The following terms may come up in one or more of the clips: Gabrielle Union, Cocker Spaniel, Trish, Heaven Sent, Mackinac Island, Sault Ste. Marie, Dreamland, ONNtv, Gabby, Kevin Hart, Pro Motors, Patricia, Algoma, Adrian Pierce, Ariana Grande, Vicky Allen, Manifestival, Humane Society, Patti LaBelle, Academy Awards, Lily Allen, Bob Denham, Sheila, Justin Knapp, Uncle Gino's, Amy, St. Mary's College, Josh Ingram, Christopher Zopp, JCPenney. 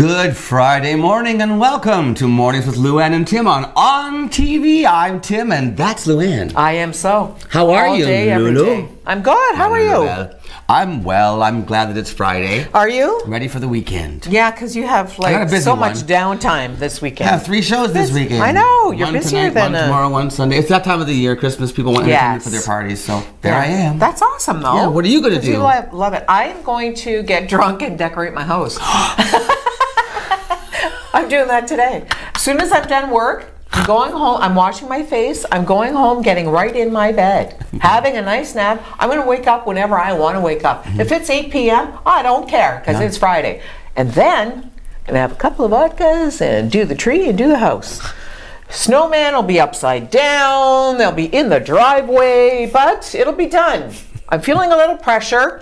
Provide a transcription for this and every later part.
Good Friday morning and welcome to Mornings with Luann and Tim on ONNtv. I'm Tim and that's Luann. I am so. How are you, Lulu? I'm good. How are you? I'm well. I'm glad that it's Friday. Are you? Ready for the weekend. Yeah, because you have like so much downtime this weekend. I have 3 shows this weekend. I know. You're busier than one tomorrow, one Sunday. It's that time of the year. Christmas, people want entertainment for their parties, so there I am. That's awesome, though. Yeah, what are you going to do? I love it. I am going to get drunk and decorate my house. I'm doing that today. As soon as I'm done work, I'm going home, I'm washing my face, I'm going home, getting right in my bed, having a nice nap. I'm going to wake up whenever I want to wake up. If it's 8 p.m., I don't care because it's Friday. And then I'm going to have a couple of vodkas and do the tree and do the house. Snowman will be upside down, they'll be in the driveway, but it'll be done. I'm feeling a little pressure.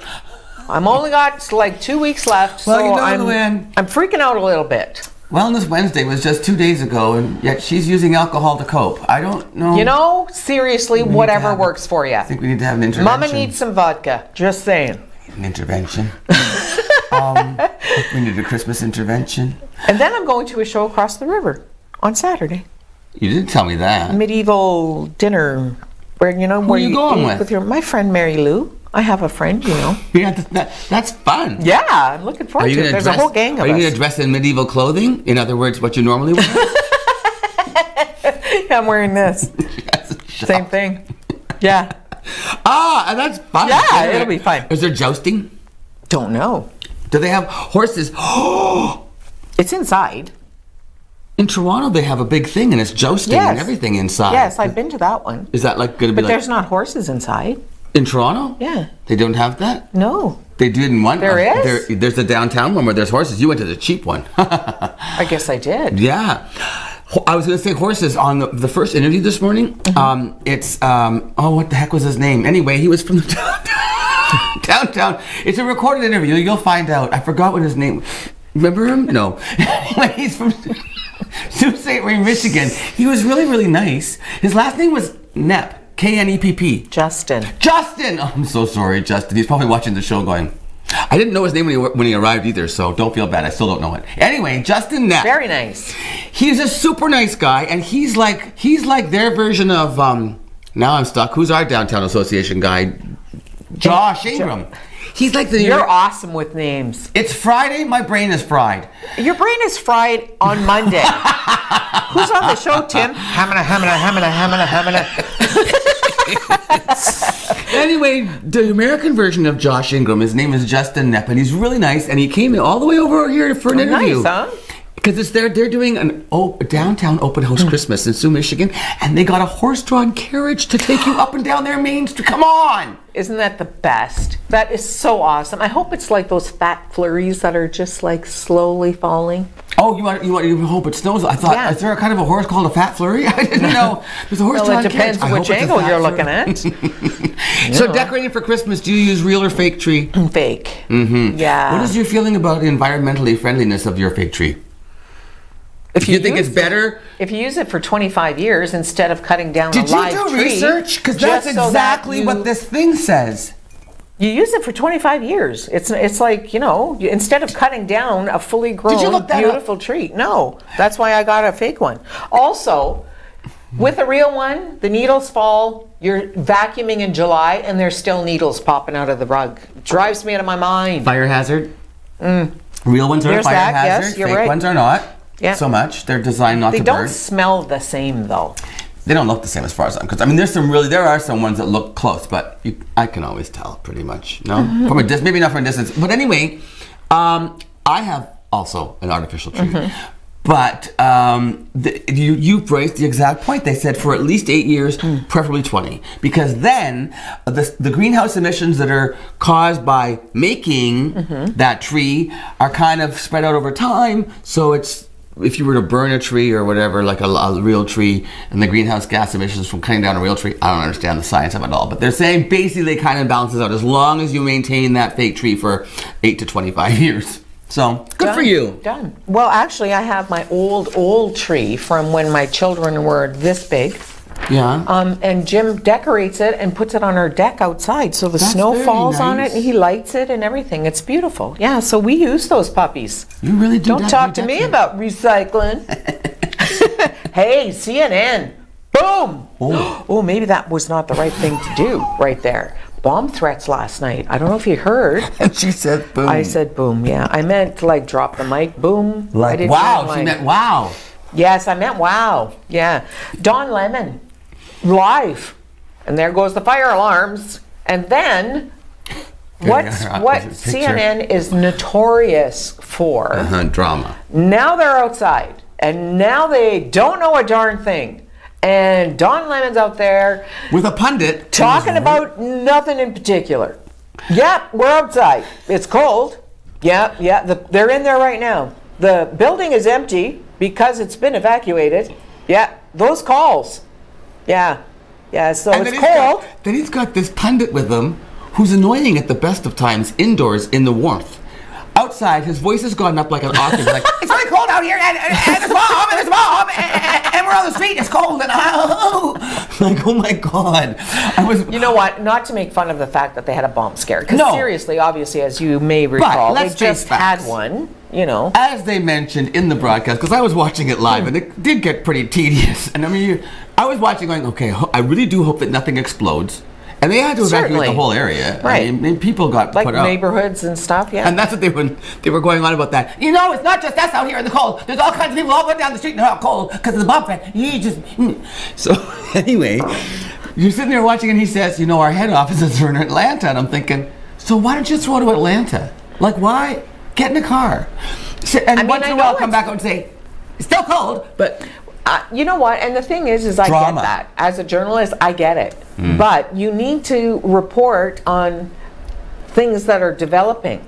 I've only got like 2 weeks left, well, so I'm freaking out a little bit. Wellness Wednesday was just 2 days ago, and yet she's using alcohol to cope. I don't know. You know, seriously, whatever works for you. I think we need to have an intervention. Mama needs some vodka. Just saying. An intervention. We need a Christmas intervention. And then I'm going to a show across the river on Saturday. You didn't tell me that. Medieval dinner, where you know. Who where are you going with your my friend Mary Lou. I have a friend, you know. Yeah, that's fun. Yeah, I'm looking forward to it. There's a whole gang of us. Are you going to dress in medieval clothing? In other words, what you normally wear? I'm wearing this. Same thing. Yeah. Ah, that's fun. Yeah, it'll be fun. Is there jousting? Don't know. Do they have horses? Oh! It's inside. In Toronto, they have a big thing, and it's jousting and everything inside. Yes, I've been to that one. Is that like going to be? But there's not horses inside. In Toronto? Yeah. They don't have that? No. They didn't want that. There is? There's the downtown one where there's horses. You went to the cheap one. I guess I did. Yeah. I was going to say horses on the first interview this morning. Mm-hmm. Oh, what the heck was his name? Anyway, he was from the downtown. It's a recorded interview. You'll find out. I forgot what his name was. Remember him? No. Anyway, he's from Sault Ste. Marie, Michigan. He was really, really nice. His last name was Knapp. K-N-E-P-P. Justin. Justin! Oh, I'm so sorry, Justin. He's probably watching the show going, I didn't know his name when he arrived either, so don't feel bad. I still don't know it. Anyway, Justin Knapp. Very nice. He's a super nice guy, and he's like their version of, now I'm stuck, who's our downtown association guy? Josh Ingram. He's like the... You're awesome with names. It's Friday, my brain is fried. Your brain is fried on Monday. Who's on the show, Tim? Anyway, the American version of Josh Ingram, his name is Justin Knapp, and he's really nice, and he came all the way over here for an interview. Nice, huh? Because they're doing a downtown open house Christmas in Sioux, Michigan, and they got a horse-drawn carriage to take you up and down their main street. Come on! Isn't that the best? That is so awesome. I hope it's like those fat flurries that are just like slowly falling. Oh, you hope it snows. I thought, is there a kind of a horse called a fat flurry? I didn't know. There's a horse-drawn carriage. Well, it depends which angle you're looking at. So decorating for Christmas, do you use real or fake tree? Fake. Mm-hmm. Yeah. What is your feeling about the environmentally friendliness of your fake tree? If you think it's better? If you use it for 25 years instead of cutting down a live tree. Did you do research? Because that's exactly what this thing says. You use it for 25 years. It's like, you know, instead of cutting down a fully grown, beautiful tree. No. That's why I got a fake one. Also, with a real one, the needles fall. You're vacuuming in July and there's still needles popping out of the rug. It drives me out of my mind. Fire hazard? Mm. Real ones are a fire hazard. Yes, you're right. Fake ones are not. Yeah. So much. They're designed not to burn. They don't smell the same, though. They don't look the same as far as I'm concerned. I mean, there are some ones that look close, but I can always tell pretty much. No, from a distance, maybe not from a distance. But anyway, I have also an artificial tree. Mm-hmm. But you've raised the exact point. They said for at least 8 years, preferably 20, because then the greenhouse emissions that are caused by making that tree are kind of spread out over time. So it's. If you were to burn a tree or whatever, like a real tree, and the greenhouse gas emissions from cutting down a real tree, I don't understand the science of it all, but they're saying basically it kind of balances out as long as you maintain that fake tree for 8 to 25 years. So, good for you. Done. Well, actually, I have my old tree from when my children were this big, Yeah. And Jim decorates it and puts it on our deck outside, so the snow falls on it, and he lights it and everything. It's beautiful. Yeah, so we use those puppies. You really do. Don't talk to me about recycling. Hey, CNN. Boom. Oh. Oh, maybe that was not the right thing to do right there. Bomb threats last night. I don't know if you heard. She said boom. I said boom, yeah. I meant like drop the mic, boom. Like wow, she meant wow. Yes, I meant wow, yeah. Don Lemon, live. And there goes the fire alarms. And then, what CNN is notorious for. Drama. Now they're outside. And now they don't know a darn thing. And Don Lemon's out there with a pundit talking about nothing in particular. Yep, we're outside. It's cold. Yep, yeah, they're in there right now. The building is empty because it's been evacuated. Yeah, those calls. Yeah, yeah. So and it's cold. Then he's got this pundit with him, who's annoying at the best of times indoors in the warmth. Outside, his voice has gone up like an octave. Like, it's really cold out here, and there's a bomb, and there's a bomb, and we're on the street. It's cold, and like, oh my God! I was. You know what? Not to make fun of the fact that they had a bomb scare. Because seriously, obviously, as you may recall, they just had one. You know, as they mentioned in the broadcast, because I was watching it live, and it did get pretty tedious. And I mean, I was watching, going, okay, I really do hope that nothing explodes. And they had to evacuate the whole area. Right. I mean, people got put out. Like neighborhoods and stuff, yeah. And that's what they were going on about that. You know, it's not just us out here in the cold. There's all kinds of people all going down the street and they're all cold because of the bomb threat. You just... So, anyway, you're sitting there watching and he says, you know, our head offices are in Atlanta. And I'm thinking, so why don't you just go to Atlanta? Like, why? Get in a car. And once in a while come back out and say, it's still cold, but... you know what? And the thing is I get that. As a journalist, I get it. But you need to report on things that are developing.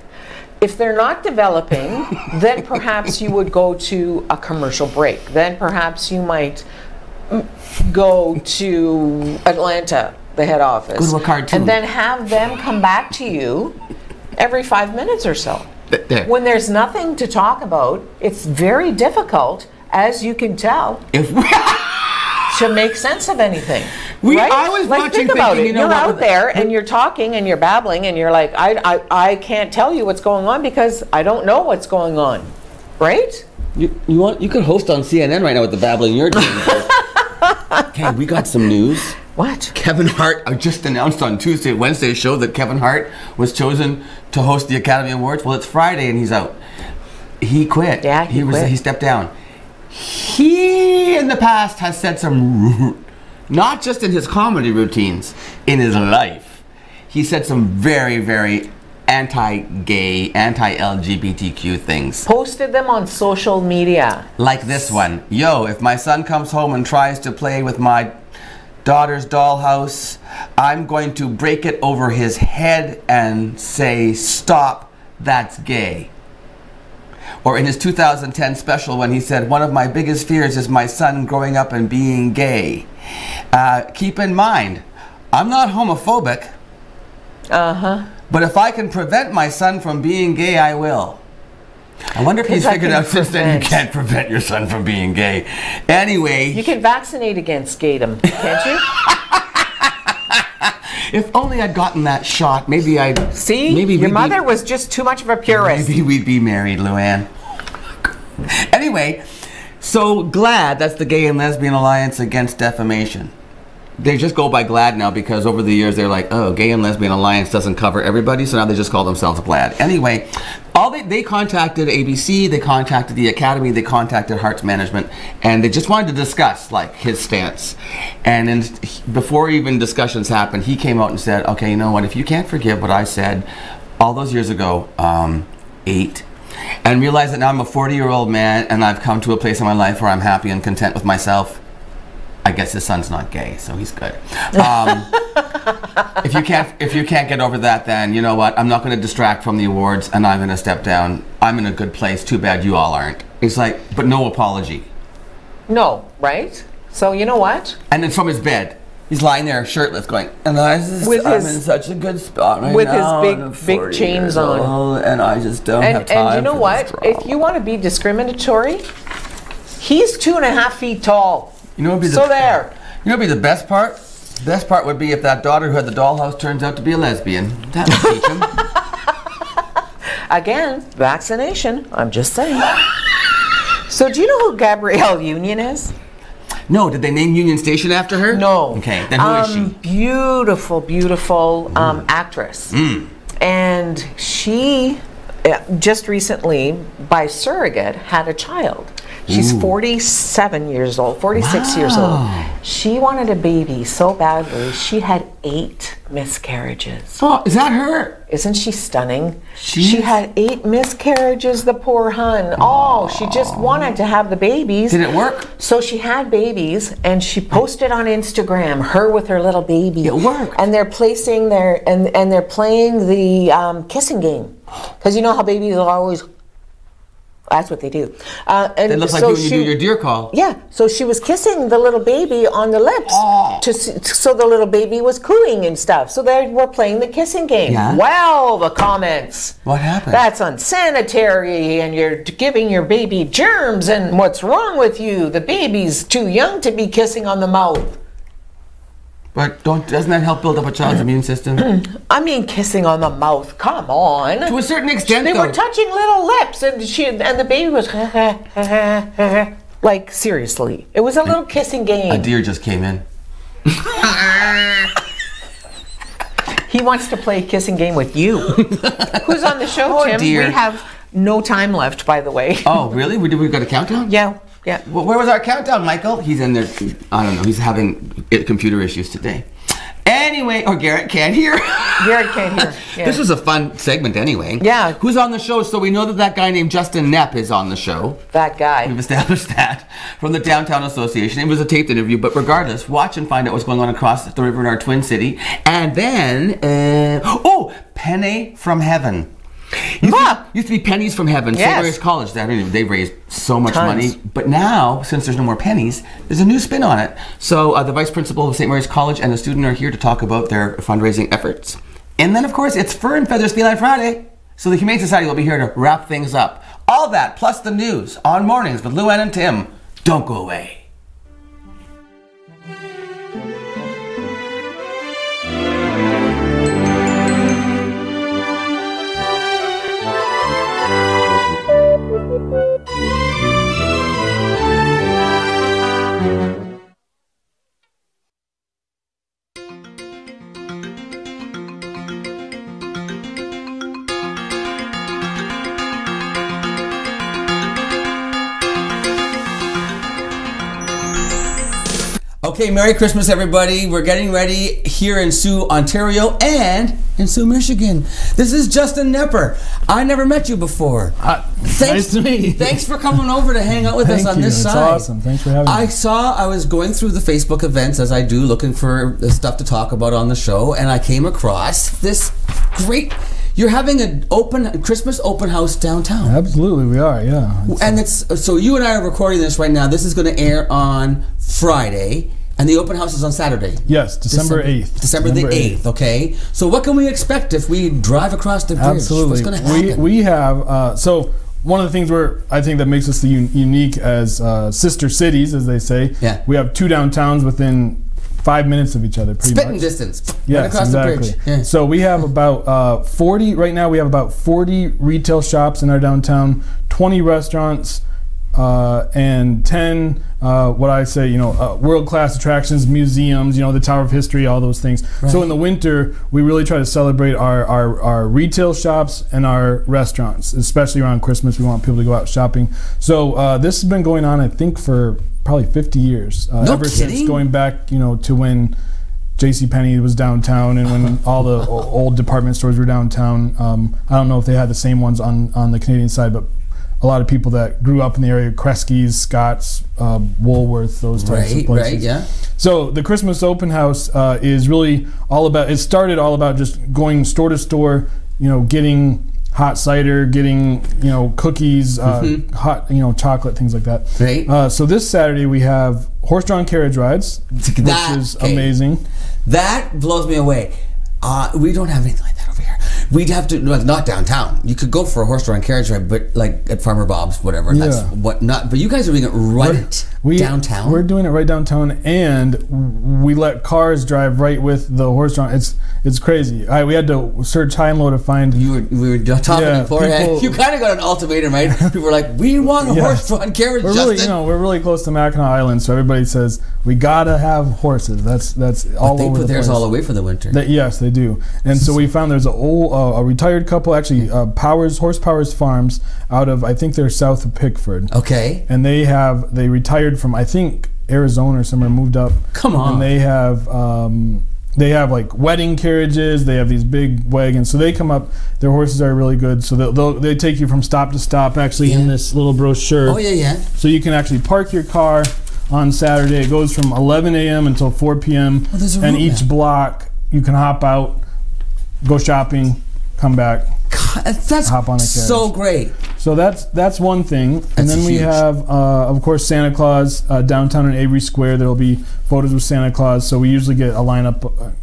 If they're not developing, then perhaps you would go to a commercial break. Then perhaps you might go to Atlanta, the head office. Go to a cartoon. And then have them come back to you every 5 minutes or so. When there's nothing to talk about, it's very difficult, as you can tell, to make sense of anything. Right? I was like, think about it. You're out there and you're talking and you're babbling and you're like, I can't tell you what's going on because I don't know what's going on, right? You could host on CNN right now with the babbling you're doing. Okay, we got some news. What? Kevin Hart just announced on Tuesday, Wednesday's show that Kevin Hart was chosen to host the Academy Awards. Well, it's Friday and he's out. He quit. Yeah, he stepped down. He, in the past, has said some, not just in his comedy routines, in his life, he said some very, very anti-gay, anti-LGBTQ things. Posted them on social media. Like this one. Yo, if my son comes home and tries to play with my daughter's dollhouse, I'm going to break it over his head and say, stop, that's gay. Or in his 2010 special when he said, one of my biggest fears is my son growing up and being gay. Keep in mind, I'm not homophobic. But if I can prevent my son from being gay, I will. I wonder if he's figured out since then you can't prevent your son from being gay. Anyway. You can vaccinate against gaydom, can't you? If only I'd gotten that shot, maybe I'd... See? Maybe your mother was just too much of a purist. Maybe we'd be married, Luann. Anyway, so GLAAD, that's the Gay and Lesbian Alliance Against Defamation. They just go by GLAAD now because over the years they're like, oh, Gay and Lesbian Alliance doesn't cover everybody, so now they just call themselves GLAAD. Anyway, they contacted ABC, they contacted the Academy, they contacted Hart's management, and they just wanted to discuss, like, his stance. And before even discussions happened, he came out and said, okay, you know what, if you can't forgive what I said all those years ago, and realize that now I'm a 40-year-old man and I've come to a place in my life where I'm happy and content with myself, I guess his son's not gay, so he's good. If you can't get over that, then you know what? I'm not going to distract from the awards, and I'm going to step down. I'm in a good place. Too bad you all aren't. It's like, but no apology. No, right? So you know what? And then from his bed, he's lying there shirtless, going, "And I'm in such a good spot right now." With his big chains on, and I just don't have time. And you know what? If you want to be discriminatory, he's 2.5 feet tall. You know, so there. You know, be the best part. The best part would be if that daughter who had the dollhouse turns out to be a lesbian. That would teach him. Again, vaccination. I'm just saying. So, do you know who Gabrielle Union is? No. Did they name Union Station after her? No. Okay. Then who is she? Beautiful, beautiful actress. Mm. And she just recently, by surrogate, had a child. She's 47 years old, 46 years old. She wanted a baby so badly. She had 8 miscarriages. Oh, is that her? Isn't she stunning? She had 8 miscarriages, the poor hun. Oh, she just wanted to have the babies. Did it work? So she had babies, and she posted on Instagram, her with her little baby. It worked. And they're placing their, and they're playing the kissing game. Because you know how babies are always... That's what they do. And it looks like you do your deer call. Yeah. So she was kissing the little baby on the lips, so the little baby was cooing and stuff. So they were playing the kissing game. Yeah. Wow, the comments. What happened? That's unsanitary, and you're giving your baby germs, and what's wrong with you? The baby's too young to be kissing on the mouth. But doesn't that help build up a child's immune system? I mean, kissing on the mouth. Come on. To a certain extent, they were touching little lips, and the baby was like, seriously. It was a little kissing game. A deer just came in. He wants to play kissing game with you. Who's on the show, Tim? Dear. We have no time left, by the way. Oh, really? We've got a countdown? Yeah. Yeah. Well, where was our countdown, Michael? He's in there. I don't know. He's having computer issues today. Anyway, Garrett can't hear. Garrett can't hear. Yeah. This was a fun segment anyway. Yeah. Who's on the show? So we know that that guy named Justin Knapp is on the show. That guy. We've established that from the Downtown Association. It was a taped interview, but regardless, watch and find out what's going on across the river in our Twin City. And then, Penne from Heaven. Used to be pennies from heaven. Yes. St. Mary's College. I mean, they've raised so much money. But now, since there's no more pennies, there's a new spin on it. So the vice principal of St. Mary's College and the student are here to talk about their fundraising efforts. And then, of course, it's Fur and Feathers Feline Friday. So the Humane Society will be here to wrap things up. All that, plus the news, on Mornings with Luann and Tim. Don't go away. Okay, Merry Christmas, everybody. We're getting ready here in Sioux, Ontario, and in Sioux, Michigan. This is Justin Nepper. I never met you before. Nice to meet you. Thanks for coming over to hang out with us on this side. That's awesome. Thanks for having me. I was going through the Facebook events, as I do, looking for stuff to talk about on the show, and I came across this great... You're having an Christmas open house downtown. Absolutely, we are, yeah. And so you and I are recording this right now. This is going to air on Friday. And the open house is on Saturday. Yes, December 8th. December the 8th, okay. So what can we expect if we drive across the bridge? Absolutely. What's going to happen? We have, so one of the things I think that makes us unique as sister cities, as they say, we have 2 downtowns within 5 minutes of each other, pretty much. Spitting distance. Yes, across the bridge. Yeah. So we have about 40, right now we have about 40 retail shops in our downtown, 20 restaurants, and 10 what I say, world-class attractions, museums, the Tower of History, all those things. Right. So in the winter, we really try to celebrate our retail shops and our restaurants, especially around Christmas. We want people to go out shopping. So this has been going on, I think, for probably 50 years. Ever since going back, to when JCPenney was downtown and when all the old department stores were downtown. I don't know if they had the same ones on the Canadian side, but a lot of people that grew up in the area, Kresge's, Scott's, Woolworth, those types of places. Right, yeah. So the Christmas open house is really all about, it started all about just going store to store, getting hot cider, getting, cookies, hot, chocolate, things like that. Right. So this Saturday we have horse-drawn carriage rides, which is amazing. That blows me away. We don't have anything like that over here. We'd have to, not downtown. You could go for a horse-drawn carriage ride, but like at Farmer Bob's, whatever. But you guys are doing it right Downtown? We're doing it right downtown, and we let cars drive right with the horse drawn. It's crazy. We had to search high and low to find. We were talking before. You kind of got an ultimatum, right? People were like, we want a horse-drawn carriage, Justin. Really, we're really close to Mackinac Island, so everybody says, we got to have horses. That's all over the place. But they put theirs all away for the winter. Yes, they do. And so we found there's a retired couple, actually, Horse Powers Farms out of, I think they're south of Pickford. Okay. And they retired from, I think, Arizona or somewhere, moved up. Come on. And they have like wedding carriages. They have these big wagons. So they come up. Their horses are really good. So they take you from stop to stop, actually, in this little brochure. Oh, yeah, yeah. So you can actually park your car on Saturday. It goes from 11 a.m. until 4 p.m. Oh, there's a route, and each block, you can hop out, go shopping, come back. God, that's hop on a carriage. So great. So that's one thing, and then we have, of course, Santa Claus downtown in Avery Square. There'll be photos with Santa Claus. So we usually get a lineup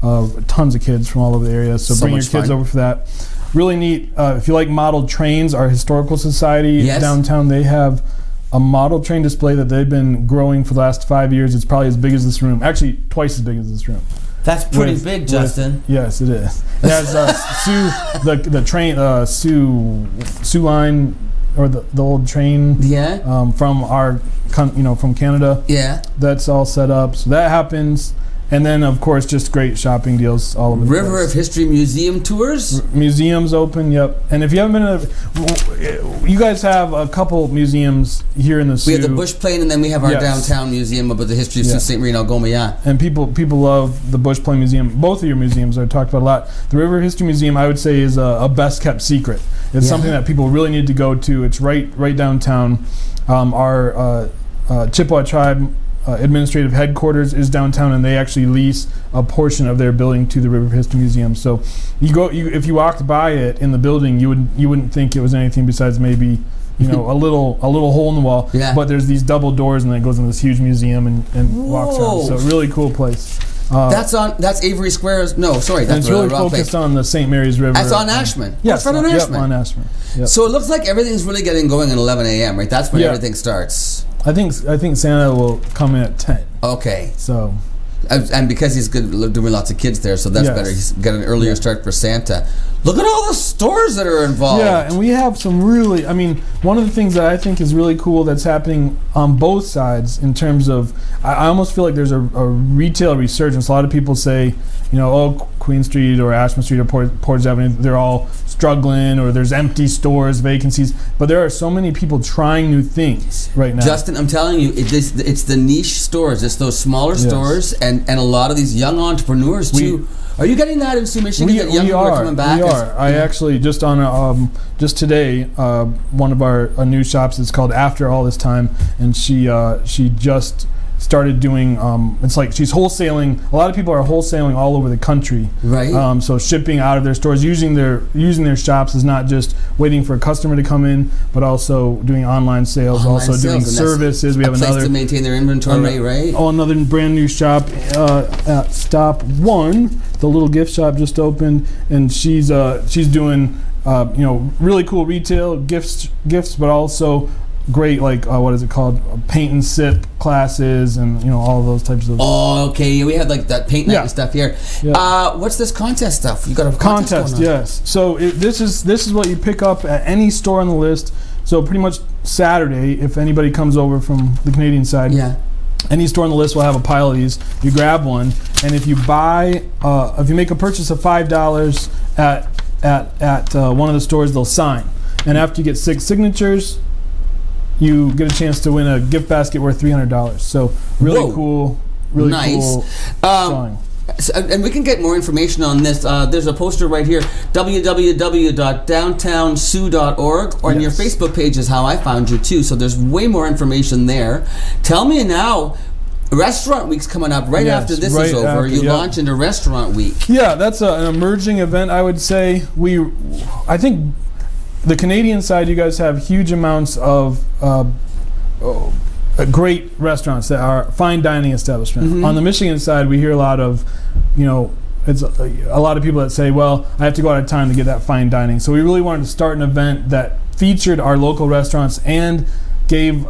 of tons of kids from all over the area. So bring your kids over for that. Really neat. If you like model trains, our historical society downtown, they have a model train display that they've been growing for the last 5 years. It's probably as big as this room. Actually, twice as big as this room. That's pretty big, Justin. Yes, it is. It has Sue line, or the old train. Yeah. From our, from Canada. Yeah. That's all set up. So that happens, and then of course just great shopping deals all over the place. River of History museum tours. Museums open. Yep. And if you haven't been, you guys have a couple museums here in the Sioux. We have the Bush Plain, and then we have our downtown museum about the history of Sault Ste. Marie and Algoma. Yeah. And people love the Bush Plain Museum. Both of your museums are talked about a lot. The River History Museum, I would say, is a best kept secret. It's something that people really need to go to. It's right downtown. Our Chippewa tribe administrative headquarters is downtown, and they actually lease a portion of their building to the River History Museum. So if you walked by it in the building, you wouldn't think it was anything besides maybe a little hole in the wall. Yeah. But there's these double doors, and it goes into this huge museum and walks around. So really cool place. That's Avery Squares. No, sorry, that's really focused on the St. Mary's River. That's on Ashman. Yes, on Ashman. Yep, on Ashman. Yep. So it looks like everything's really getting going at 11 a.m. Right? That's when everything starts. I think Santa will come in at 10. Okay. So. And because he's good, doing lots of kids there, so that's better. He's got an earlier start for Santa. Look at all the stores that are involved. Yeah, and we have some really, one of the things that I think is really cool that's happening on both sides in terms of, I almost feel like there's a retail resurgence. A lot of people say, oh, Queen Street or Ashman Street or Portage Avenue, they're all struggling, or there's empty stores, vacancies. But there are so many people trying new things right now. Justin, I'm telling you, it's the niche stores. It's those smaller stores and a lot of these young entrepreneurs, too. Are you getting that in Sioux, Michigan? That young people are coming back? We are. I actually, just on just today, one of our new shops is called After All This Time, and she just started doing, it's like she's wholesaling. A lot of people are wholesaling all over the country. Right. So shipping out of their stores, using their shops is not just waiting for a customer to come in, but also doing online sales, doing services. We have another place to maintain their inventory, right? Oh, another brand new shop at Stop One. The little gift shop just opened, and she's doing really cool retail gifts, but also great, like what is it called, paint and sip classes, and all those types of. Oh, okay. We had like that paint night and stuff here. Yeah. What's this contest stuff? You got a contest? Yes. So this is what you pick up at any store on the list. So pretty much Saturday, if anybody comes over from the Canadian side, any store on the list will have a pile of these. You grab one, and if you buy, if you make a purchase of $5 at one of the stores, they'll sign. And after you get 6 signatures, you get a chance to win a gift basket worth $300. So really cool, really cool drawing. And we can get more information on this. There's a poster right here, www.downtownsioux.org, or on your Facebook page is how I found you too. So there's way more information there. Tell me now. Restaurant Week's coming up right after this is over. You launch into Restaurant Week. Yeah, that's an emerging event, I would say. I think the Canadian side, you guys have huge amounts of great restaurants that are fine dining establishments. On the Michigan side, we hear a lot of, it's a lot of people that say, well, I have to go out of town to get that fine dining. So we really wanted to start an event that featured our local restaurants and gave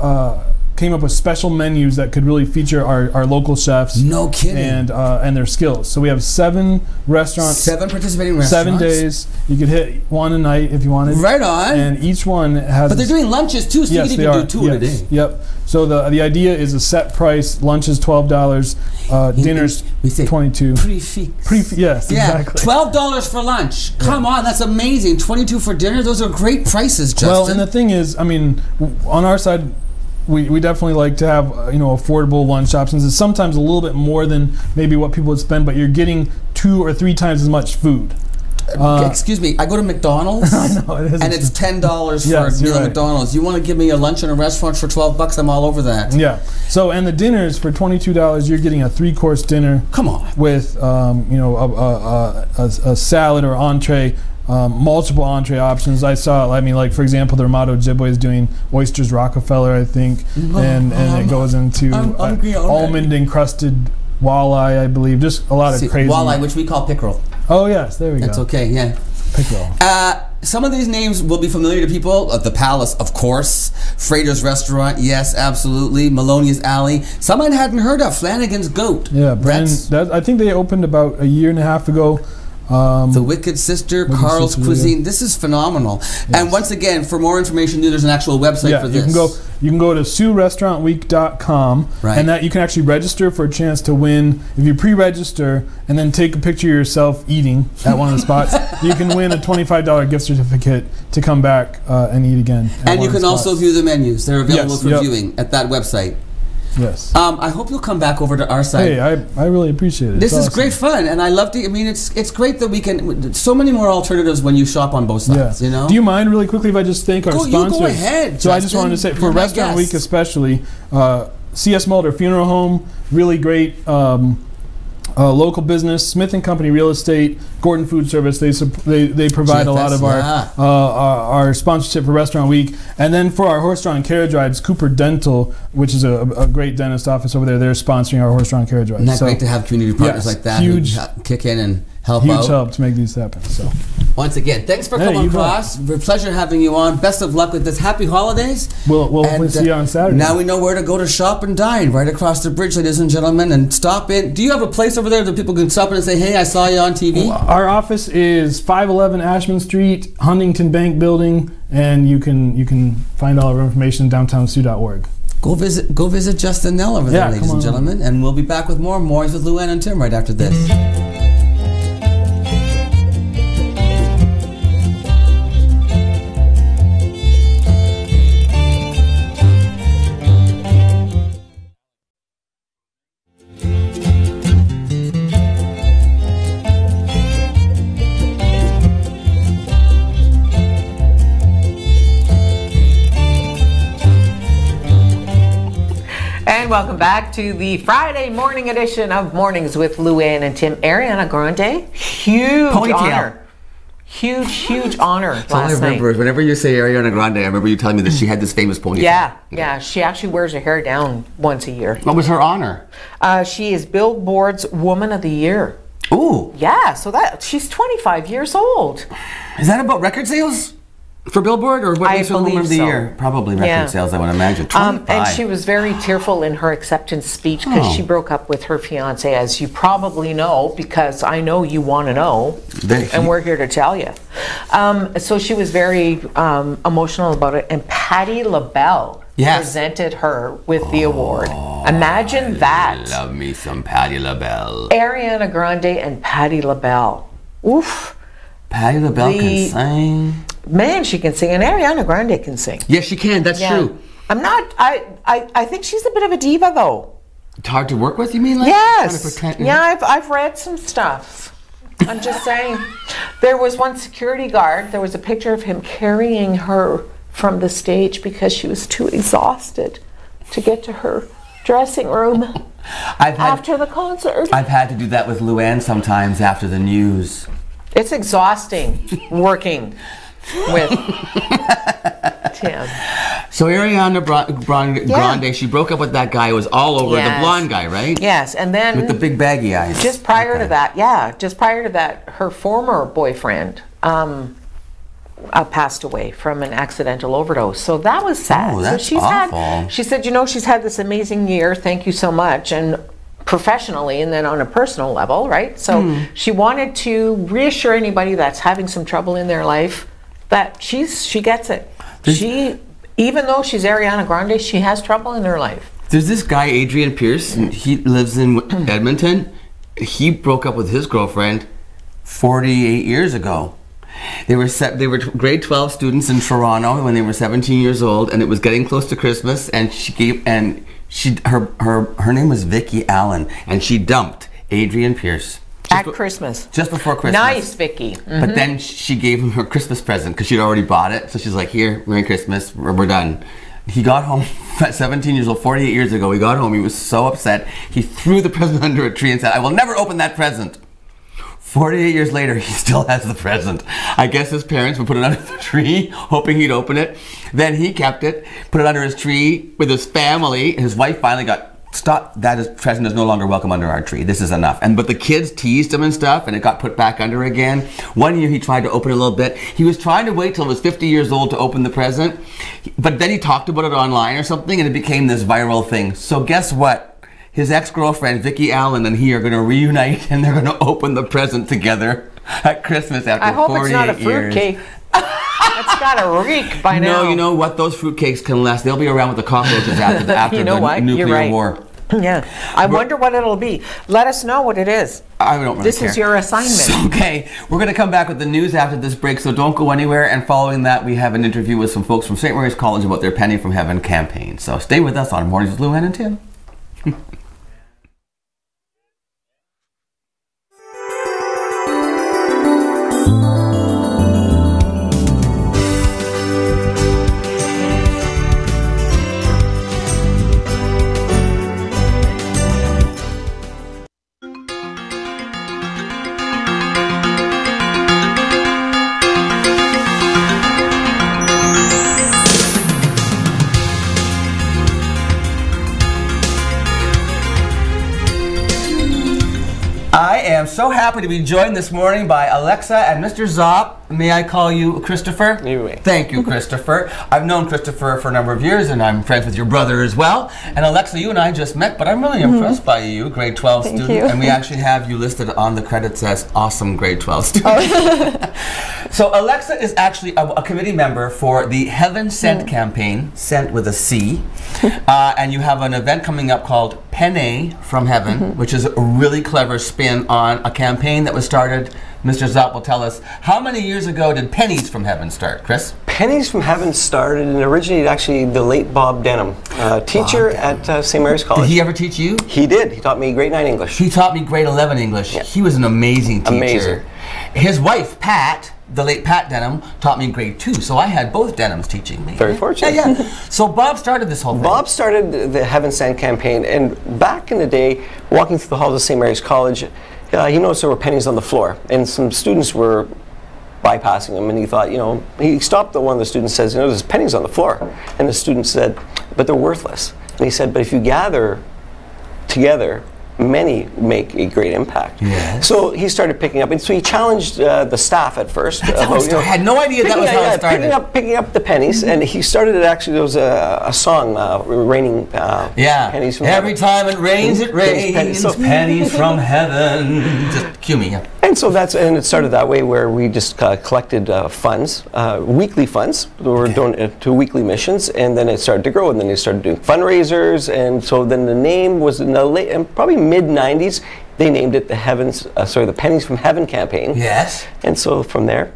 came up with special menus that could really feature our local chefs. No kidding. And their skills. So we have 7 restaurants. 7 participating restaurants. 7 days. You could hit one a night if you wanted. Right on. And each one has... But they're doing lunches too, so yes, you can do 2 in a day. Yep. So the idea is a set price. Lunch is $12. Dinner's $22. Prefix. Yes, yeah, exactly. $12 for lunch. Come on, that's amazing. $22 for dinner. Those are great prices, Justin. Well, and the thing is, I mean, on our side, we definitely like to have affordable lunch options. It's sometimes a little bit more than maybe what people would spend, but you're getting 2 or 3 times as much food. Excuse me, I go to McDonald's and it's $10 for a meal at McDonald's. You want to give me a lunch in a restaurant for $12? I'm all over that. Yeah. So and the dinners for $22, you're getting a 3-course dinner. Come on. With a salad or entree. Multiple entree options. I saw, I mean, like, for example, the Ramada Ojibwe is doing oysters Rockefeller, I think, and it goes into almond encrusted walleye, I believe. Just a lot of crazy. Walleye, which we call pickerel. Oh, yes, there we go. That's okay, yeah. Pickerel. Some of these names will be familiar to people. The Palace, of course. Freighter's Restaurant, yes, absolutely. Maloney's Alley. Someone hadn't heard of Flanagan's Goat. Yeah, I think they opened about a 1.5 years ago. The Wicked Sister, Carl's Cuisine. This is phenomenal. Yes. And once again, for more information, there's an actual website for this. You can go to SiouxRestaurantWeek.com, and that you can actually register for a chance to win. If you pre-register and then take a picture of yourself eating at one of the spots, you can win a $25 gift certificate to come back and eat again. And you can also view the menus. They're available for viewing at that website. Yes. I hope you'll come back over to our side. Hey, I really appreciate it. This is awesome. Great fun, and I love to. I mean, it's great that we can. So many more alternatives when you shop on both sides. Yeah. You know. Do you mind really quickly if I just thank our sponsors? Go ahead. So Justin, I just wanted to say for Restaurant Week especially, C.S. Mulder Funeral Home, really great. Local business, Smith & Company Real Estate, Gordon Food Service, they provide a lot of our sponsorship for Restaurant Week. And then for our horse-drawn carriage rides, Cooper Dental, which is a great dentist office over there, they're sponsoring our horse-drawn carriage rides. Isn't that great to have community partners like that who kick in and help out? Huge help to make these happen. So, once again, thanks for coming across. It's a pleasure having you on. Best of luck with this. Happy holidays. We'll see you on Saturday. Now we know where to go to shop and dine right across the bridge, ladies and gentlemen, and stop in. Do you have a place over there that people can stop in and say, hey, I saw you on TV? Well, our office is 511 Ashman Street, Huntington Bank Building, and you can find all of our information at downtownsioux.org. Go visit Justin Nell over there, ladies and gentlemen, and we'll be back with more Mornings with Luann and Tim right after this. Welcome back to the Friday morning edition of Mornings with Luann and Tim. Ariana Grande, huge honor. Huge honor last night. Whenever you say Ariana Grande, I remember you telling me that she had this famous ponytail. Yeah, she actually wears her hair down once a year. What was her honor? She is Billboard's Woman of the Year. Ooh. Yeah, so she's 25 years old. Is that about record sales? For Billboard, or what makes her Woman of the Year? Probably record sales, I would imagine. And she was very tearful in her acceptance speech because she broke up with her fiancé, as you probably know, because I know you want to know, and we're here to tell you. So she was very emotional about it, and Patti LaBelle presented her with the award. Imagine that. Love me some Patti LaBelle. Ariana Grande and Patti LaBelle. Oof. Patti LaBelle can sing. Man, she can sing, and Ariana Grande can sing. Yes, she can. That's true. I think she's a bit of a diva, though. It's hard to work with. You mean like? Yes. Yeah, I've read some stuff. I'm just saying. There was one security guard. There was a picture of him carrying her from the stage because she was too exhausted to get to her dressing room after the concert. I've had to do that with Luann sometimes after the news. It's exhausting working with Tim. So Ariana Grande, she broke up with that guy who was all over the blonde guy, right? Yes, and then with the big baggy eyes. Just prior to that, her former boyfriend passed away from an accidental overdose. So that was sad. Oh, that's so she's awful. She said, you know, she's had this amazing year. Thank you so much. And professionally, and then on a personal level, right? So she wanted to reassure anybody that's having some trouble in their life that she gets it. She, even though she's Ariana Grande, she has trouble in her life. There's this guy, Adrian Pierce, and he lives in Edmonton. He broke up with his girlfriend 48 years ago. They were grade 12 students in Toronto when they were 17 years old, and it was getting close to Christmas, and her name was Vicky Allen, and she dumped Adrian Pierce at Christmas, just before Christmas. Nice, Vicky. But then she gave him her Christmas present because she'd already bought it, so she's like, "Here, Merry Christmas, we're done." He got home at 17 years old, 48 years ago. He got home. He was so upset. He threw the present under a tree and said, "I will never open that present." 48 years later, he still has the present. I guess his parents would put it under the tree, hoping he'd open it. Then he kept it, put it under his tree with his family. His wife finally got, stop, that present is no longer welcome under our tree. This is enough. But the kids teased him and stuff, and it got put back under again. One year he tried to open it a little bit. He was trying to wait till he was 50 years old to open the present, but then he talked about it online or something, and it became this viral thing. So guess what? His ex-girlfriend, Vicky Allen, and he are going to reunite, and they're going to open the present together at Christmas after 48 years. I hope it's not a fruitcake. It's got a reek by now. No, you know what? Those fruitcakes can last. They'll be around with the cockroaches after you know the nuclear war. Yeah. I wonder what it'll be. Let us know what it is. I don't really care. This is your assignment. So, okay. We're going to come back with the news after this break, so don't go anywhere. And following that, we have an interview with some folks from St. Mary's College about their Penne from Heaven campaign. So stay with us on Mornings with Luann and Tim. So happy to be joined this morning by Alexa and Mr. Zopp. May I call you Christopher? You may. Thank you, Christopher. I've known Christopher for a number of years, and I'm friends with your brother as well. And Alexa, you and I just met, but I'm really impressed by you, grade 12 student. And we actually have you listed on the credits as awesome grade 12 student. So Alexa is actually a committee member for the Heaven Sent campaign, sent with a C. And you have an event coming up called Penne from Heaven, which is a really clever spin on a campaign that was started. Mr. Zopp will tell us, how many years ago did Pennies from Heaven start, Chris? Pennies from Heaven started and originated actually the late Bob Denham, teacher at St. Mary's College. Did he ever teach you? He did. He taught me grade 9 English. He taught me grade 11 English. Yeah. He was an amazing teacher. Amazing. His wife, Pat, the late Pat Denham, taught me in grade 2, so I had both Denhams teaching me. Very fortunate. Yeah, yeah. So Bob started this whole thing. Bob started the Heaven Sent campaign, and back in the day, walking through the halls of St. Mary's College, he noticed there were pennies on the floor, and some students were bypassing him, and he thought, you know, he stopped one of the students and says, you know, there's pennies on the floor. And the student said, but they're worthless. And he said, but if you gather together, many make a great impact. Yes. So he started picking up, and so he challenged the staff at first. I had no idea that was how it started. Picking up the pennies, and he started it actually. There was a song, "Raining Pennies from Heaven." Every time it rains, pennies, so pennies from heaven. Just cue me. Yeah. And so and it started that way, where we just collected funds, weekly funds, that were donated to weekly missions, and then it started to grow, and then they started doing fundraisers, and so then the name was in the late and probably mid-90s. They named it the Pennies from Heaven campaign. Yes. And so from there,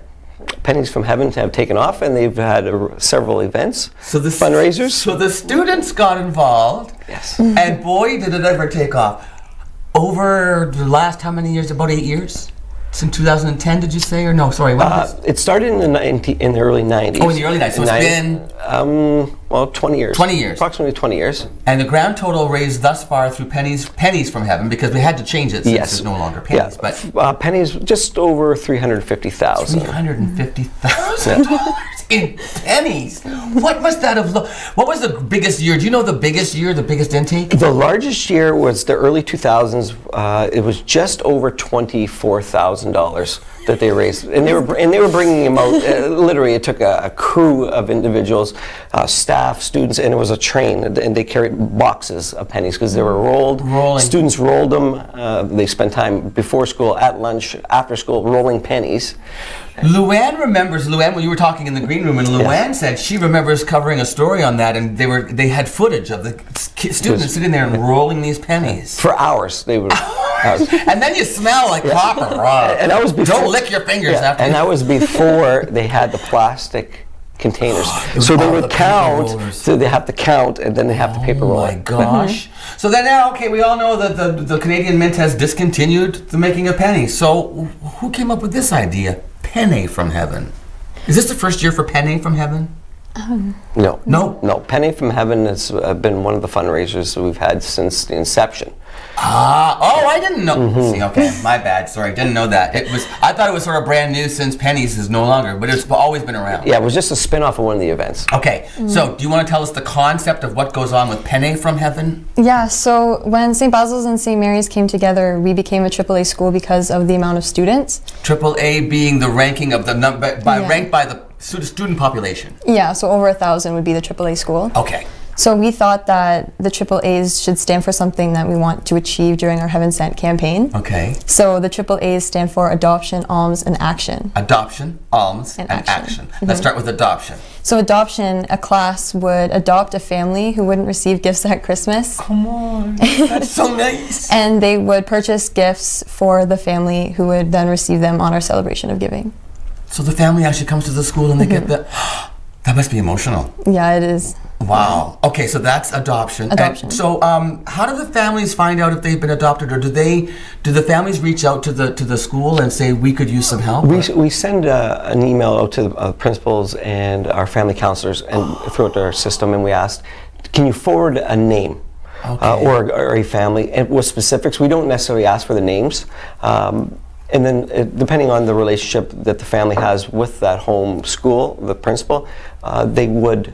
Pennies from Heaven have taken off, and they've had several events, fundraisers. So the students got involved. Yes. And boy, did it ever take off. Over the last how many years? About 8 years. Since 2010, did you say, or no? Sorry, it started in the early 90s. Oh, in the early 90s. So it's been well, 20 years. 20 years, approximately 20 years. And the grand total raised thus far through pennies from Heaven, because we had to change it since it's no longer pennies. Yes, but pennies, just over $350,000. $350,000 in pennies. What must that have looked? What was the biggest year? Do you know the biggest year, the biggest intake? The largest year was the early 2000s. It was just over $24,000. that they raised, and they were bringing him out. Literally, it took a crew of individuals, staff, students, and it was a train, and they carried boxes of pennies because they were rolled. Rolling. Students rolled them. They spent time before school, at lunch, after school, rolling pennies. Luann remembers, when you were talking in the green room, and Luann said she remembers covering a story on that, and they had footage of the students sitting there and rolling these pennies. For hours, they would. And then you smell like copper. Wow. And I was before, don't lick your fingers after. And that was before they had the plastic containers. So they would count, so they have to count, and then they have to paper roll. Oh my gosh. So then now, okay, we all know that the Canadian Mint has discontinued the making of pennies. So who came up with this idea? Penne from Heaven. Is this the first year for Penne from Heaven? No. No? No. Penne from Heaven has been one of the fundraisers that we've had since the inception. Ah, oh, I didn't know. See, okay, my bad. Sorry, didn't know that. It was. I thought it was sort of brand new since Penny's is no longer, but it's always been around. Yeah, it was just a spin-off of one of the events. Okay, so do you want to tell us the concept of what goes on with Penne from Heaven? Yeah, so when St. Basil's and St. Mary's came together, we became a AAA school because of the amount of students. AAA being the ranking of the number, ranked by the student population. Yeah, so over 1,000 would be the AAA school. Okay. So we thought that the AAAs should stand for something that we want to achieve during our Heaven Sent campaign. Okay. So the AAAs stand for Adoption, Alms, and Action. Adoption, Alms, and Action. Let's start with adoption. So adoption, a class would adopt a family who wouldn't receive gifts at Christmas. Come on, that's so nice. And they would purchase gifts for the family who would then receive them on our celebration of giving. So the family actually comes to the school and they get the... That must be emotional. Yeah, it is. Wow. Okay, so that's adoption. Adoption. And so, how do the families find out if they've been adopted, or do the families reach out to the school and say we could use some help? We send an email out to the principals and our family counselors and throughout our system, and we asked, can you forward a name? Okay. Or a family, and with specifics. We don't necessarily ask for the names. And then, depending on the relationship that the family has with that home school, the principal,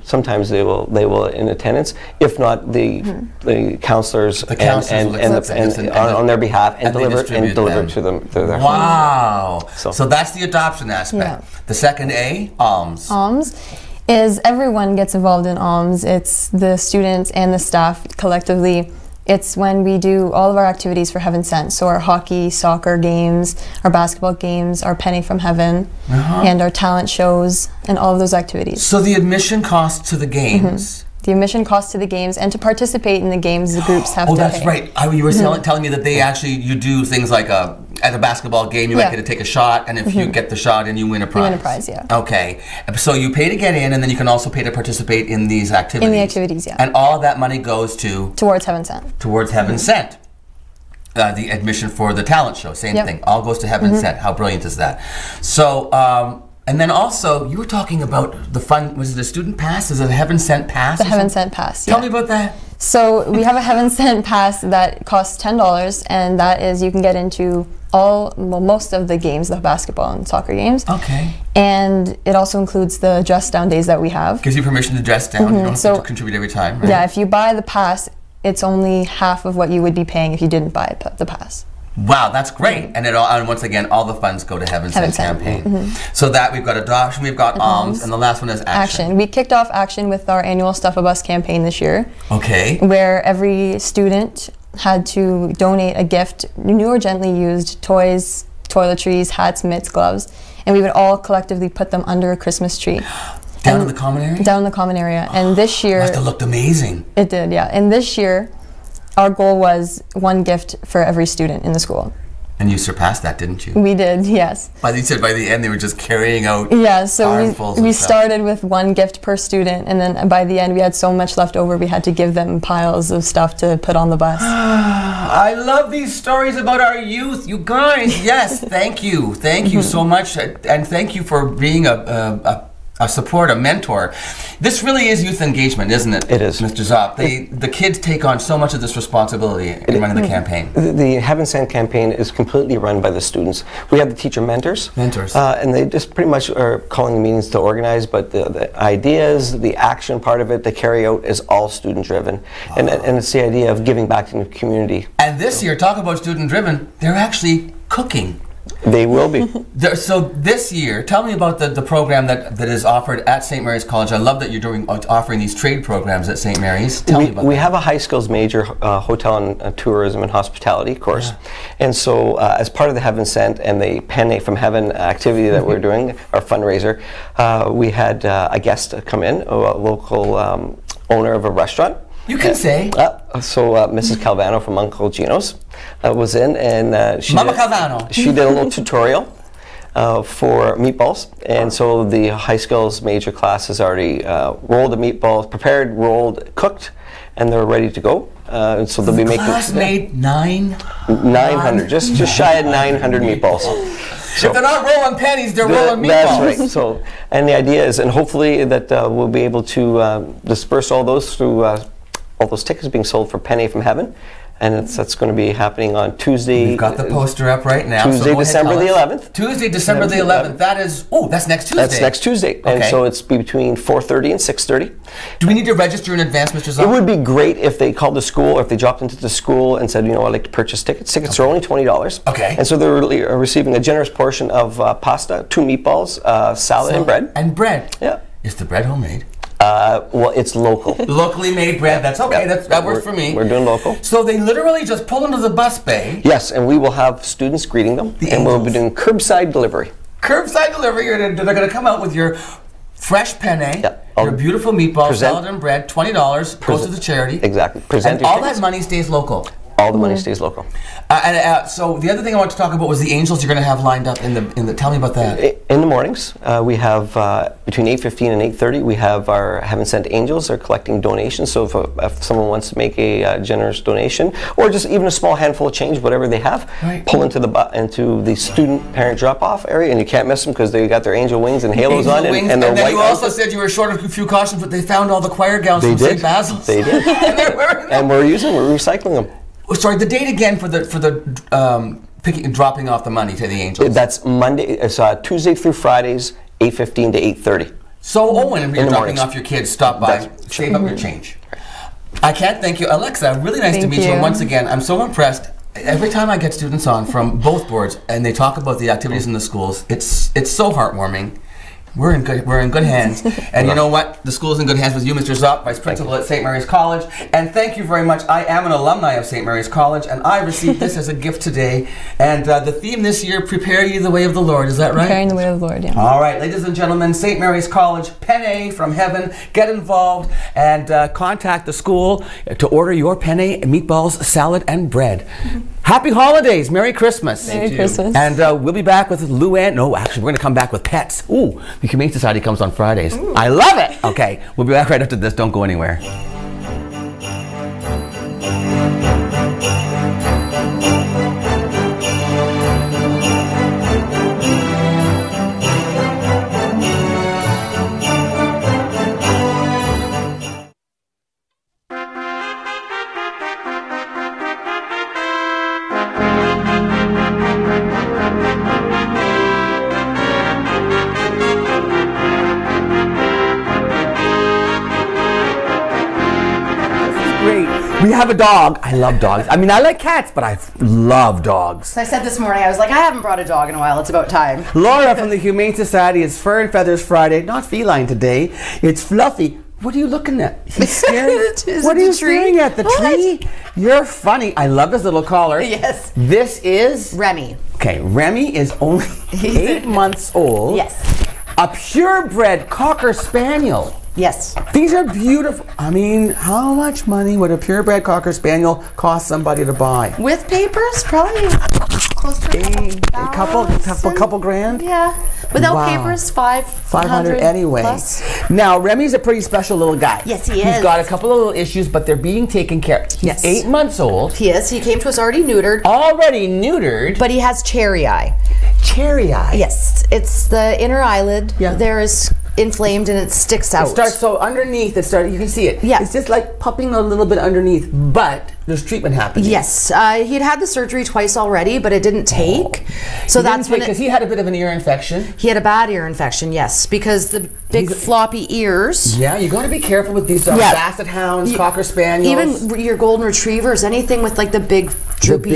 sometimes they will in attendance. If not, the counselors on their behalf and deliver to them. To their home. So that's the adoption aspect. Yeah. The second A, alms. Alms is everyone gets involved in alms. It's the students and the staff collectively. It's when we do all of our activities for Heaven Sent, so our hockey, soccer games, our basketball games, our Penne from Heaven, and our talent shows, and all of those activities. So the admission cost to the games. The admission cost to the games, and to participate in the games, the groups have to pay. Oh, that's right. You were telling me that they actually, you do things like at a basketball game, you get to take a shot, and if you get the shot, and you win a prize. You win a prize, yeah. Okay. So you pay to get in, and then you can also pay to participate in these activities. In the activities, yeah. And all of that money goes to? Towards Heaven Sent. Towards Heaven Sent. The admission for the talent show, same thing. All goes to Heaven Sent. How brilliant is that? So, and then also, you were talking about the fun, was it a student pass? Is it a Heaven Sent pass? The Heaven Sent pass, Tell me about that. So we have a Heaven Sent pass that costs $10, and that is, you can get into most of the games, the basketball and soccer games. Okay. And it also includes the dress down days that we have. Gives you permission to dress down, you don't have to contribute every time, right? Yeah, if you buy the pass, it's only half of what you would be paying if you didn't buy the pass. Wow, that's great. And once again, all the funds go to Heaven Sent campaign. So that we've got adoption, we've got alms, and the last one is action. We kicked off action with our annual Stuff a Bus campaign this year. Okay. Where every student had to donate a gift, new or gently used, toys, toiletries, hats, mitts, gloves, and we would all collectively put them under a Christmas tree. Down in the common area? Down in the common area. And this year... Must have looked amazing. It did, yeah. And this year... Our goal was one gift for every student in the school. And you surpassed that, didn't you? We did, yes. You said by the end they were just carrying out armfuls. We started with one gift per student, and then by the end we had so much left over we had to give them piles of stuff to put on the bus. I love these stories about our youth, you guys. Yes, thank you. Thank you so much, and thank you for being a support, a mentor. This really is youth engagement, isn't it? It is. Mr. Zopp, the kids take on so much of this responsibility in running the campaign. The Heaven Sent campaign is completely run by the students. We have the teacher mentors. And they just pretty much are calling the meetings to organize, but the ideas, the action part of it, the carry out is all student driven. And it's the idea of giving back to the community. And this year, talk about student driven, they're actually cooking. They will be. So this year, tell me about the program that is offered at St. Mary's College. I love that you're offering these trade programs at St. Mary's. Tell me about that. We have a high skills major, hotel and tourism and hospitality course. Yeah. And so as part of the Heaven Sent and the Penne from Heaven activity that we're doing, our fundraiser, we had a guest come in, a local owner of a restaurant. You can say. Mrs. Calvano from Uncle Gino's was in, and she did a little tutorial for meatballs. And so the high skills major class has already rolled the meatballs, prepared, rolled, cooked, and they're ready to go. And so they'll be making. The class made 900, just shy of 900 meatballs. So if they're not rolling pennies, they're rolling meatballs. That's right. So, and the idea is, and hopefully that we'll be able to disperse all those through. All those tickets being sold for Penne from Heaven, and that's going to be happening on Tuesday. We've got the poster up right now. Tuesday, so December the 11th. Tuesday, December the 11th. That is, oh, that's next Tuesday. That's next Tuesday, okay. And so it's between 4:30 and 6:30. Do we need to register in advance, Mr. Zahn? It would be great if they called the school, or if they dropped into the school and said, you know, I'd like to purchase tickets. Tickets are only $20. Okay. And so they're really receiving a generous portion of pasta, 2 meatballs, salad, and bread. And bread. Yeah. Is the bread homemade? Well, it's local. Locally made bread. That's okay. Yeah. That works for me. We're doing local. So they literally just pull into the bus bay. Yes, and we will have students greeting them. We'll be doing curbside delivery. Curbside delivery. They're going to come out with your fresh penne, your beautiful meatballs, salad and bread, $20, goes to the charity. Exactly. And all that money stays local. All the money stays local. So the other thing I want to talk about was the angels you're going to have lined up in the. Tell me about that. In the mornings, we have between 8:15 and 8:30. We have our Heaven Sent angels. They're collecting donations. So if someone wants to make a generous donation, or just even a small handful of change, whatever they have, pull into the student parent drop off area, and you can't miss them because they got their angel wings and halos on, and they're white. And then you also said you were short of a few costumes, but they found all the choir gowns from St. Basil's. They did. And they're wearing them. And we're recycling them. Sorry, the date again for the picking and dropping off the money to the angels. That's Monday. It's Tuesday through Fridays, 8:15 to 8:30. So, whenever you're dropping off your kids, stop by, save up your change. I can't thank you, Alexa. Really nice to meet you. And once again, I'm so impressed. Every time I get students on from both boards and they talk about the activities in the schools, it's so heartwarming. We're in good hands, and you know what? The school's in good hands with you, Mr. Zopp, Vice Principal at St. Mary's College. And thank you very much. I am an alumni of St. Mary's College, and I received this as a gift today. And the theme this year: Prepare Ye the Way of the Lord. Is that right? Preparing the Way of the Lord. Yeah. All right, ladies and gentlemen, St. Mary's College, Penne from Heaven. Get involved and contact the school to order your penne, meatballs, salad, and bread. Happy holidays! Merry Christmas! Merry Christmas! And we'll be back with Luann. No, actually, we're going to come back with pets. Ooh, the Humane Society comes on Fridays. Ooh. I love it! Okay, we'll be back right after this. Don't go anywhere. We have a dog. I love dogs. I mean, I like cats, but I love dogs. So I said this morning, I was like, I haven't brought a dog in a while. It's about time. Laura from the Humane Society. It's Fur and Feathers Friday. Not feline today. It's Fluffy. What are you looking at? He's staring. What are you staring at? The tree? You're funny. I love his little collar. Yes. This is? Remy. Okay. Remy is only 8 months old. Yes. A purebred Cocker Spaniel. Yes. These are beautiful. I mean, how much money would a purebred Cocker Spaniel cost somebody to buy? With papers, probably close to a couple grand. Yeah. Without papers, 500 anyway. Plus. Now, Remy's a pretty special little guy. Yes, he is. He's got a couple of little issues, but they're being taken care of. He's 8 months old. He is. He came to us already neutered. Already neutered? But he has cherry eye. Cherry eye? Yes. It's the inner eyelid. Yeah. There is... inflamed and it sticks out. It starts, so underneath it starts, you can see it. Yeah. It's just like popping a little bit underneath, but There's treatment happening. Yes, he'd had the surgery twice already, but it didn't take. So that's when, because he had a bit of an ear infection. He had a bad ear infection, yes, because the big floppy ears. Yeah, you got to be careful with these dogs. Yeah. Basset hounds, Cocker Spaniels, even your golden retrievers, anything with like the big droopy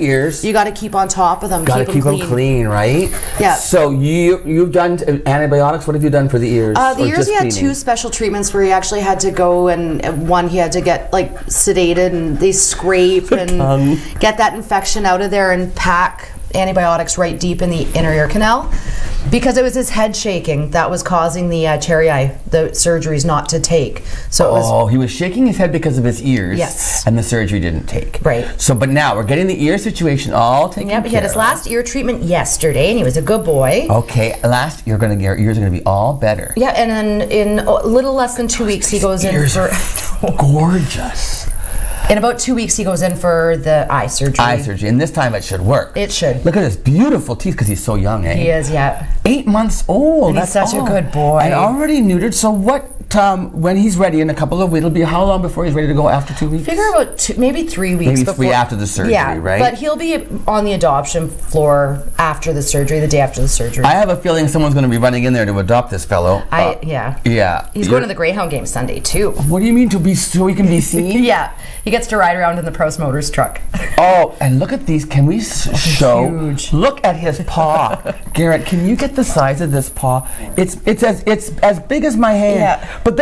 ears. You got to keep on top of them. Got to keep them clean, right? Yeah. So you've done antibiotics. What have you done for the ears? The ears, he had two special treatments where he actually had to go, and one he had to get like sedated and they scrape and get that infection out of there and pack antibiotics right deep in the inner ear canal, because it was his head shaking that was causing the cherry eye, the surgeries not to take. So he was shaking his head because of his ears. Yes. And the surgery didn't take. Right. So, but now we're getting the ear situation all taken care of. He had his last ear treatment yesterday, and he was a good boy. Okay, your ears are going to be all better. Yeah, and then in a little less than 2 weeks, he goes in for... Gorgeous. In about 2 weeks, he goes in for the eye surgery. Eye surgery, and this time it should work. It should. Look at his beautiful teeth, because he's so young, eh? He is, yeah. 8 months old. And that's he's such a good boy. And already neutered. So what, when he's ready in a couple of weeks, it'll be how long before he's ready to go after 2 weeks? Figure about maybe 3 weeks. Maybe 3 after the surgery, right? But he'll be on the adoption floor after the surgery, the day after the surgery. I have a feeling someone's going to be running in there to adopt this fellow. Yeah. Yeah. He's going to the Greyhound game Sunday, too. What do you mean, so he can be seen? Yeah. He gets to ride around in the Pro Motors truck. Oh, and look at these. Can we show? Huge. Look at his paw. Garrett, can you get the size of this paw? It's as big as my hand. Yeah. But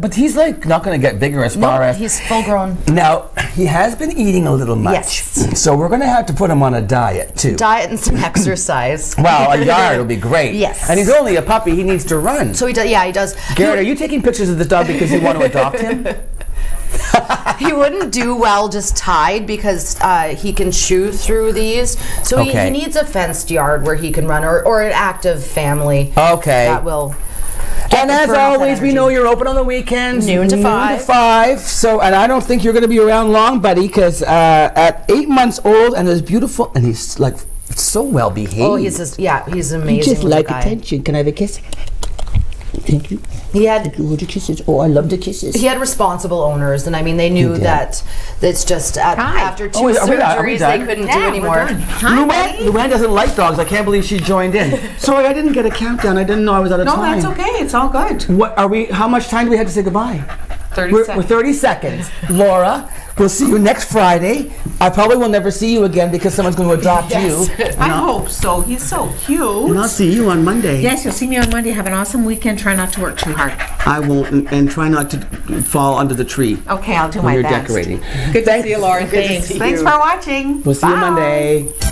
but he's like not going to get bigger as far as. He's full grown. Now, he has been eating a little much. Yes. So we're going to have to put him on a diet too. Diet and some exercise. Well, a yard will be great. Yes. And he's only a puppy. He needs to run. So he does. Yeah, he does. Garrett, are you taking pictures of this dog because you want to adopt him? He wouldn't do well just tied, because he can chew through these. So he needs a fenced yard where he can run, or an active family. Okay. That will. And as always, we know you're open on the weekends. Noon to 5. So, and I don't think you're going to be around long, buddy, because at 8 months old, and he's beautiful, and he's like so well behaved. Oh, he's just, he's an amazing. He just like attention. Can I have a kiss? Thank you. He had the kisses. Oh, I love the kisses. He had responsible owners, and I mean, they knew that. It's just after two surgeries, they couldn't do anymore. Luann doesn't like dogs. I can't believe she joined in. Sorry, I didn't get a countdown. I didn't know I was out of time. No, that's okay. It's all good. What are we? How much time do we have to say goodbye? 30 seconds. We're 30 seconds. Laura, we'll see you next Friday. I probably will never see you again because someone's going to adopt you. I hope so. He's so cute. And I'll see you on Monday. Yes, you'll see me on Monday. Have an awesome weekend. Try not to work too hard. I won't, and try not to fall under the tree. Okay, I'll do my best. When you're decorating. Good to see you, Laura. Thanks. Thanks for watching. We'll see you Monday.